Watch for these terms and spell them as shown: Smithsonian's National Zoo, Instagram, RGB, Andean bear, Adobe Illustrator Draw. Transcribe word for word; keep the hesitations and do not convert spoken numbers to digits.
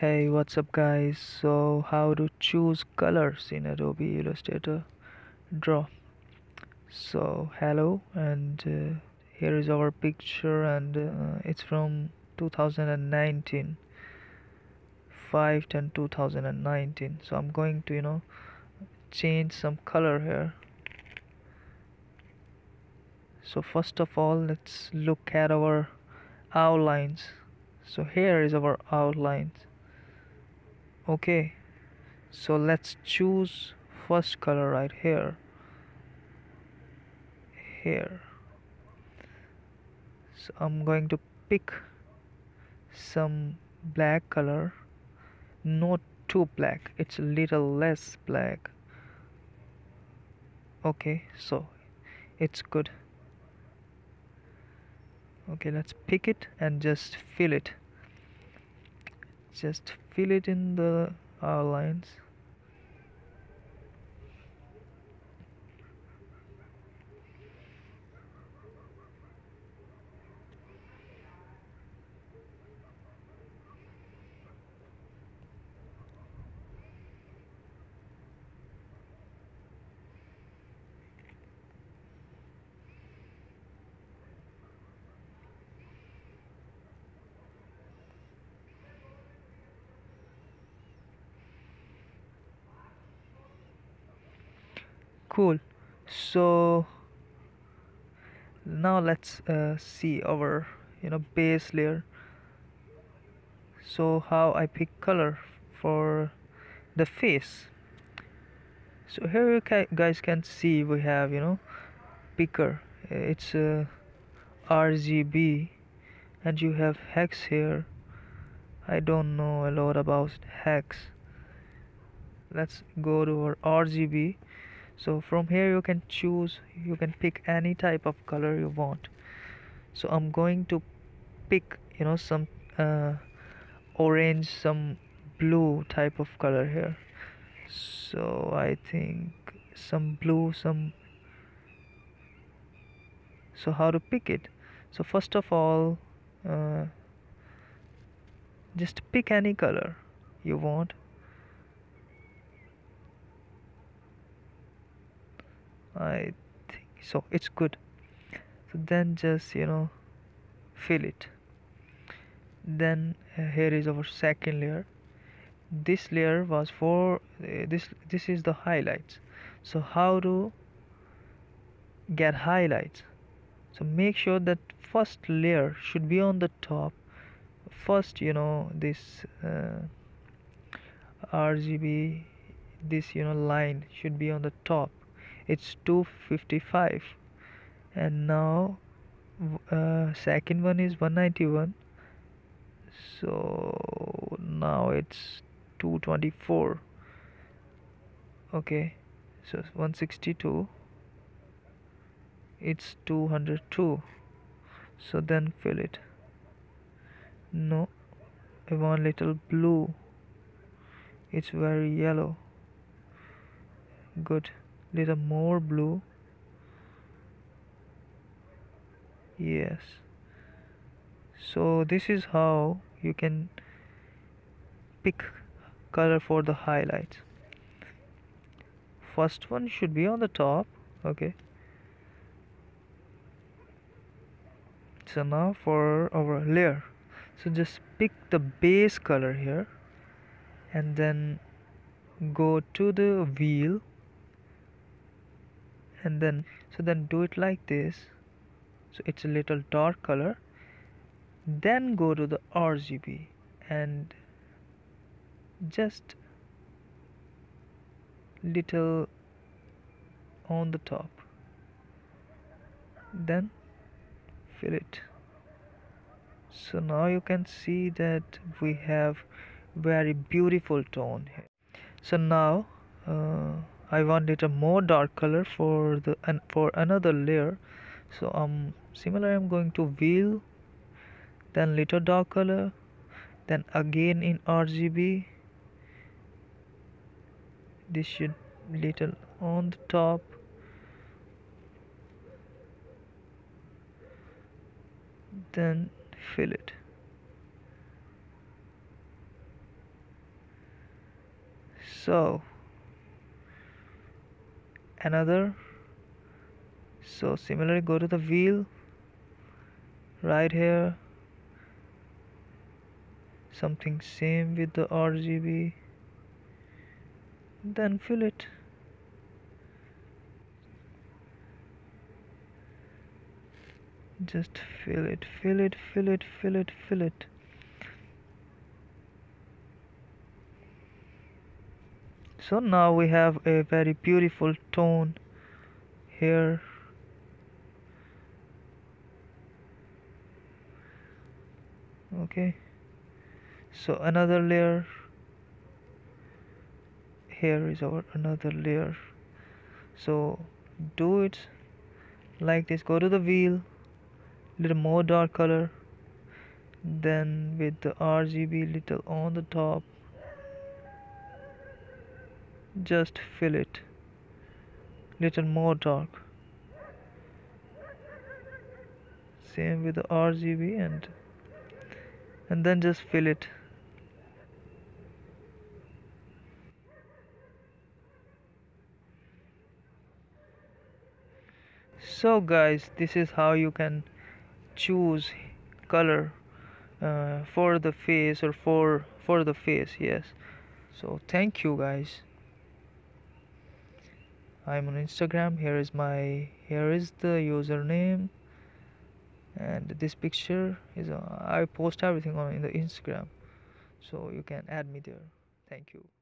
Hey, what's up guys? So how to choose colors in Adobe Illustrator Draw. So hello, and uh, here is our picture, and uh, it's from two thousand nineteen, five ten two thousand nineteen. So I'm going to you know change some color here. So first of all, let's look at our outlines. So here is our outlines. Okay, so let's choose first color right here. Here. So I'm going to pick some black color. Not too black. It's a little less black. Okay, so it's good. Okay, let's pick it and just fill it. Just fill it in the outlines. Cool. So now let's uh, see our you know base layer. So how I pick color for the face. So here you ca guys can see we have you know picker. It's a R G B, and you have hex here. I don't know a lot about hex. Let's go to our R G B. So from here you can choose, you can pick any type of color you want. So I'm going to pick you know some uh, orange, some blue type of color here. So I think some blue, some. So how to pick it? So first of all, uh, just pick any color you want. I think so, it's good. So then just you know fill it. Then uh, here is our second layer. This layer was for uh, this this is the highlights. So how to get highlights? So make sure that first layer should be on the top first. You know this uh, R G B, this you know line should be on the top. It's two fifty-five, and now uh, second one is one ninety-one, so now it's two twenty-four. Okay, so one sixty-two, it's two hundred two. So then fill it. No, I want little blue, it's very yellow. Good. Little more blue. Yes. So this is how you can pick color for the highlights. First one should be on the top. Okay. So now for our layer. So just pick the base color here, and then go to the wheel. And then so then do it like this. So it's a little dark color. Then go to the R G B and just little on the top. Then fill it. So now you can see that we have very beautiful tone here. So now uh, I wanted a more dark color for the and for another layer. So um similar I'm going to wheel, then little dark color, then again in R G B. This should little on the top. Then fill it. so another. So similarly go to the wheel right here, something same with the R G B, then fill it. Just fill it, fill it, fill it, fill it, fill it. So now we have a very beautiful tone here. Okay, so another layer here is our another layer. So do it like this, go to the wheel, little more dark color, then with the R G B little on the top, just fill it, little more dark, same with the R G B, and and then just fill it. So guys, this is how you can choose color uh, for the face or for for the face. Yes, so thank you guys. I'm on Instagram. Here is my here is the username, and this picture is uh, I post everything on in the Instagram, so you can add me there. Thank you.